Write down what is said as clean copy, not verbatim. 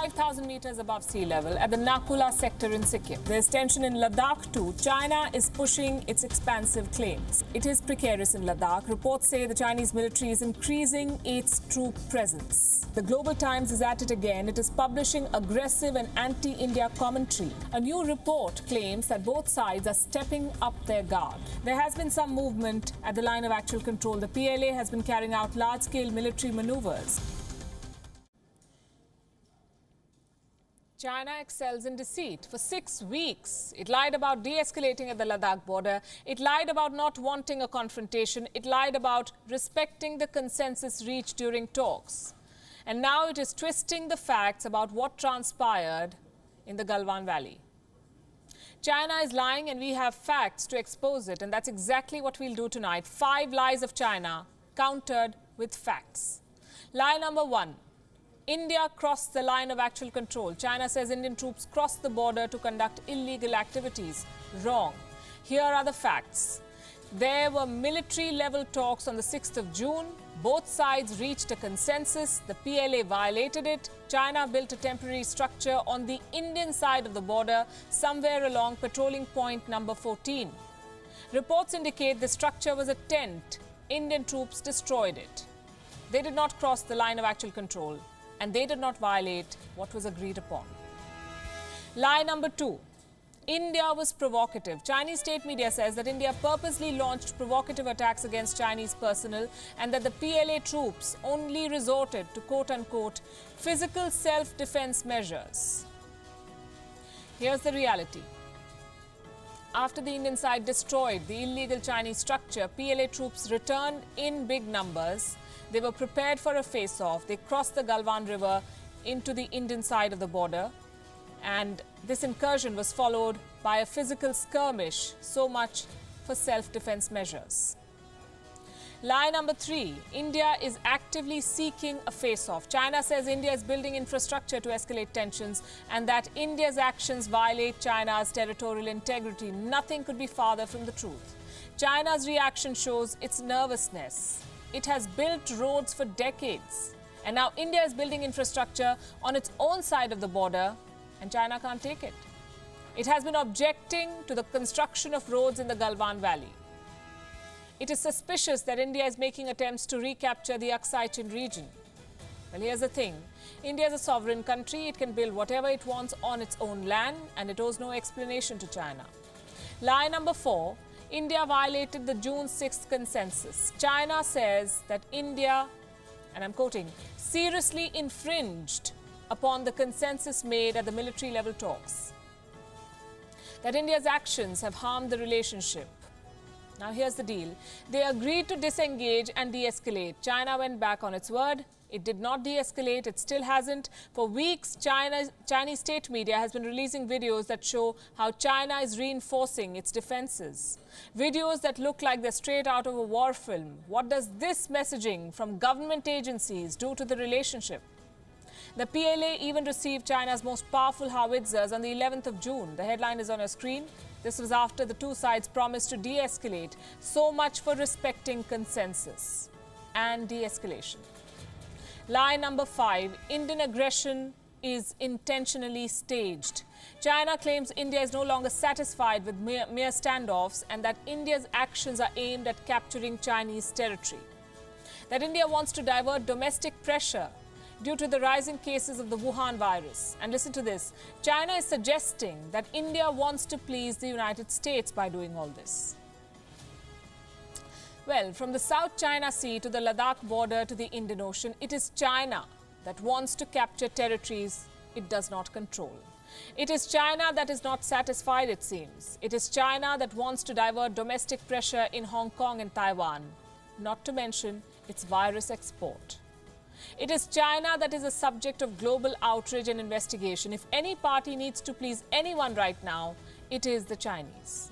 5,000 meters above sea level at the Nakula sector in Sikkim. There's tension in Ladakh too. China is pushing its expansive claims. It is precarious in Ladakh. Reports say the Chinese military is increasing its troop presence. The Global Times is at it again. It is publishing aggressive and anti-India commentary. A new report claims that both sides are stepping up their guard. There has been some movement at the line of actual control. The PLA has been carrying out large-scale military maneuvers. China excels in deceit. For 6 weeks, it lied about de-escalating at the Ladakh border. It lied about not wanting a confrontation. It lied about respecting the consensus reached during talks. And now it is twisting the facts about what transpired in the Galwan Valley. China is lying and we have facts to expose it. And that's exactly what we'll do tonight. 5 lies of China countered with facts. Lie number 1. India crossed the line of actual control. China says Indian troops crossed the border to conduct illegal activities. Wrong. Here are the facts. There were military-level talks on the 6th of June. Both sides reached a consensus. The PLA violated it. China built a temporary structure on the Indian side of the border, somewhere along patrolling point number 14. Reports indicate the structure was a tent. Indian troops destroyed it. They did not cross the line of actual control. And they did not violate what was agreed upon. Lie number 2. India was provocative. Chinese state media says that India purposely launched provocative attacks against Chinese personnel and that the PLA troops only resorted to quote-unquote physical self-defense measures. Here's the reality. After the Indian side destroyed the illegal Chinese structure, PLA troops returned in big numbers. They were prepared for a face-off. They crossed the Galwan River into the Indian side of the border. And this incursion was followed by a physical skirmish. So much for self-defense measures. Lie number 3. India is actively seeking a face-off. China says India is building infrastructure to escalate tensions and that India's actions violate China's territorial integrity. Nothing could be farther from the truth. China's reaction shows its nervousness. It has built roads for decades. And now India is building infrastructure on its own side of the border, and China can't take it. It has been objecting to the construction of roads in the Galwan Valley. It is suspicious that India is making attempts to recapture the Aksai Chin region. Well, here's the thing. India is a sovereign country. It can build whatever it wants on its own land, and it owes no explanation to China. Lie number 4. India violated the June 6th consensus. China says that India, and I'm quoting, seriously infringed upon the consensus made at the military level talks. That India's actions have harmed the relationship. Now here's the deal. They agreed to disengage and de-escalate. China went back on its word. It did not de-escalate. It still hasn't. For weeks, Chinese state media has been releasing videos that show how China is reinforcing its defenses. Videos that look like they're straight out of a war film. What does this messaging from government agencies do to the relationship? The PLA even received China's most powerful howitzers on the 11th of June. The headline is on your screen. This was after the two sides promised to de-escalate. So much for respecting consensus and de-escalation. Lie number 5. Indian aggression is intentionally staged. China claims India is no longer satisfied with mere standoffs and that India's actions are aimed at capturing Chinese territory. That India wants to divert domestic pressure due to the rising cases of the Wuhan virus. And listen to this. China is suggesting that India wants to please the United States by doing all this. Well, from the South China Sea to the Ladakh border to the Indian Ocean, it is China that wants to capture territories it does not control. It is China that is not satisfied, it seems. It is China that wants to divert domestic pressure in Hong Kong and Taiwan, not to mention its virus export. It is China that is a subject of global outrage and investigation. If any party needs to please anyone right now, it is the Chinese.